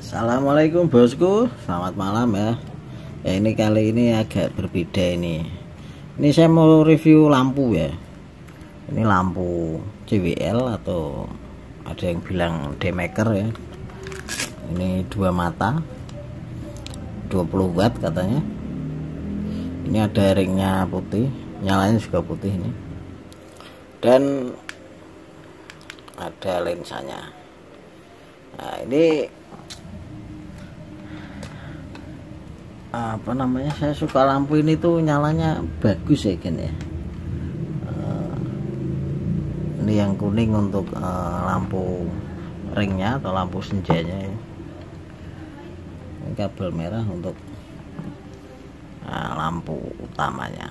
Assalamualaikum bosku, selamat malam ya. Ya ini kali ini agak berbeda ini. Ini saya mau review lampu ya. Ini lampu CWL atau ada yang bilang Daymaker ya. Ini dua mata 20 watt katanya. Ini ada ringnya putih, nyalanya juga putih ini. Dan ada lensanya. Nah, ini apa namanya, saya suka lampu ini tuh nyalanya bagus ya kan ya. Ini yang kuning untuk lampu ringnya atau lampu senjanya ya. Ini kabel merah untuk lampu utamanya.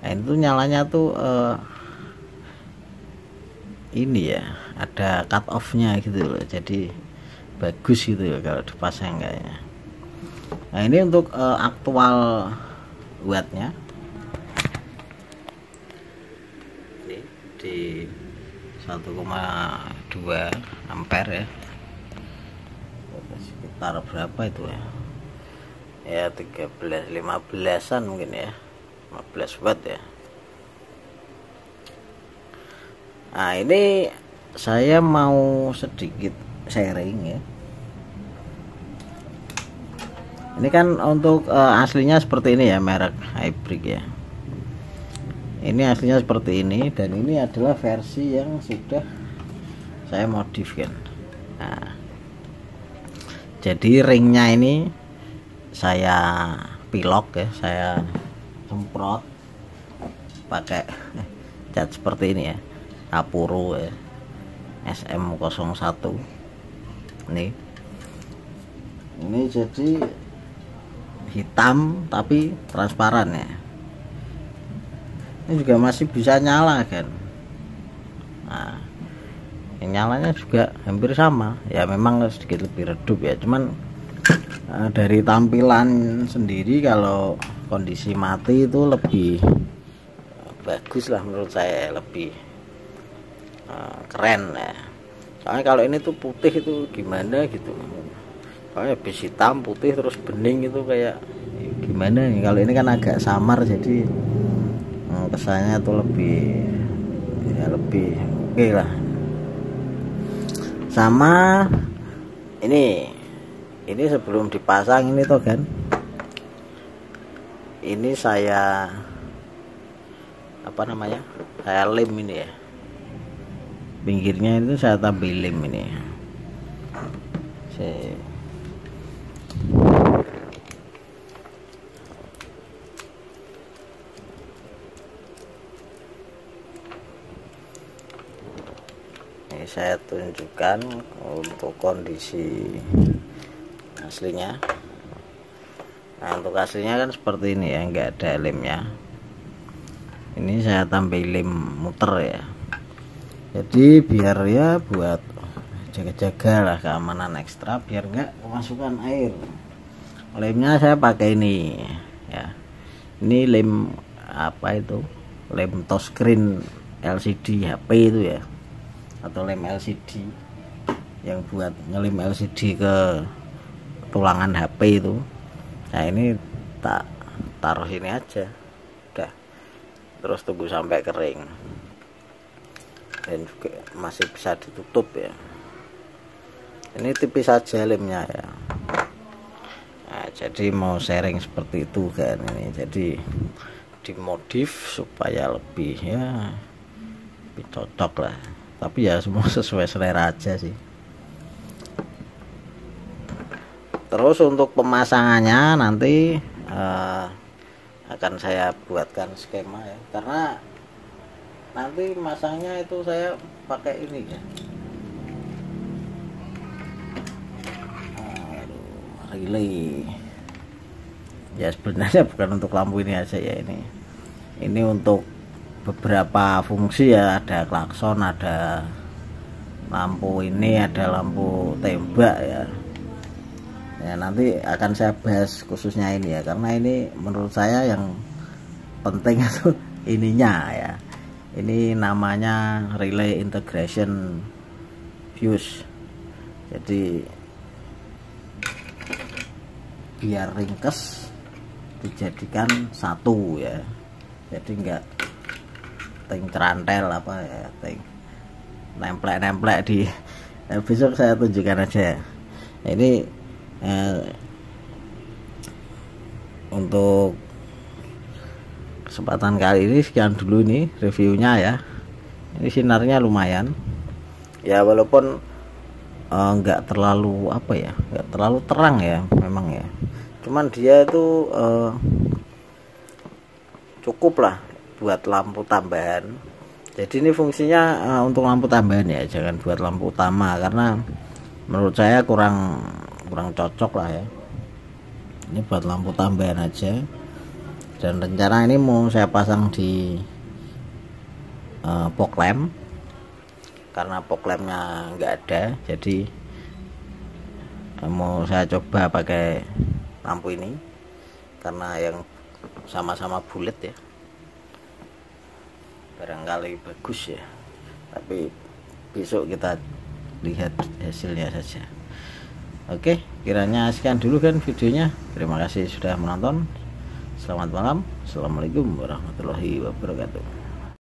Nah, itu nyalanya tuh ini ya, ada cut off-nya gitu loh, jadi bagus gitu loh kalau dipasang kayaknya. Nah ini untuk aktual wattnya ini di 1,2 ampere ya, sekitar berapa itu ya, ya 15an mungkin ya, 15 watt ya. Nah ini saya mau sedikit sharing ya. Ini kan untuk aslinya seperti ini ya, merek hybrid ya. Ini aslinya seperti ini, dan ini adalah versi yang sudah saya modifikasi. Nah, jadi ringnya ini saya pilok ya, saya semprot pakai cat seperti ini ya, Apuro ya, SM01 nih. Ini jadi hitam tapi transparan ya. Ini juga masih bisa nyala kan. Nah, yang nyalanya juga hampir sama ya, memang sedikit lebih redup ya, cuman dari tampilan sendiri kalau kondisi mati itu lebih bagus lah menurut saya, lebih keren ya. Soalnya kalau ini tuh putih itu gimana gitu, soalnya habis hitam putih terus bening itu kayak gimana nih. Kalau ini kan agak samar, jadi kesannya tuh lebih ya, lebih oke lah. Sama ini sebelum dipasang ini tuh kan, ini saya apa namanya, saya lem ini ya, pinggirnya itu saya tambelin ini. Ini saya tunjukkan untuk kondisi aslinya. Nah, untuk aslinya kan seperti ini ya, nggak ada lemnya. Ini saya tambelin muter ya. Jadi biar ya buat jaga-jaga lah, keamanan ekstra biar nggak kemasukan air. Lemnya saya pakai ini ya, ini lem apa itu, lem touchscreen LCD HP itu ya, atau lem LCD yang buat ngelem LCD ke tulangan HP itu. Nah ini tak taruh sini aja udah, terus tunggu sampai kering, dan juga masih bisa ditutup ya. Ini tipis saja lemnya ya. Nah, jadi mau sharing seperti itu kan ini, jadi dimodif supaya lebih ya lebih cocok lah, tapi ya semua sesuai selera aja sih. Terus untuk pemasangannya nanti akan saya buatkan skema ya, karena nanti masangnya itu saya pakai ini ya. Relay ya, sebenarnya bukan untuk lampu ini aja ya, ini untuk beberapa fungsi ya, ada klakson, ada lampu ini, ada lampu tembak ya. Ya nanti akan saya bahas khususnya ini ya, karena ini menurut saya yang penting itu ininya ya. Ini namanya relay integration fuse. Jadi biar ringkes dijadikan satu ya, jadi enggak ting cerantel apa ya, ting nemplek-nemplek di besok saya tunjukkan aja. Ini untuk kesempatan kali ini sekian dulu nih reviewnya ya. Ini sinarnya lumayan ya, walaupun nggak terlalu apa ya, nggak terlalu terang ya memang ya, cuman dia itu cukup lah buat lampu tambahan. Jadi ini fungsinya untuk lampu tambahan ya, jangan buat lampu utama karena menurut saya kurang cocok lah ya. Ini buat lampu tambahan aja, dan rencana ini mau saya pasang di fog lamp karena fog lampnya nggak ada, jadi mau saya coba pakai lampu ini karena yang sama-sama bulat ya, barangkali bagus ya, tapi besok kita lihat hasilnya saja. Oke, kiranya sekian dulu kan videonya. Terima kasih sudah menonton. Selamat malam. Assalamualaikum warahmatullahi wabarakatuh.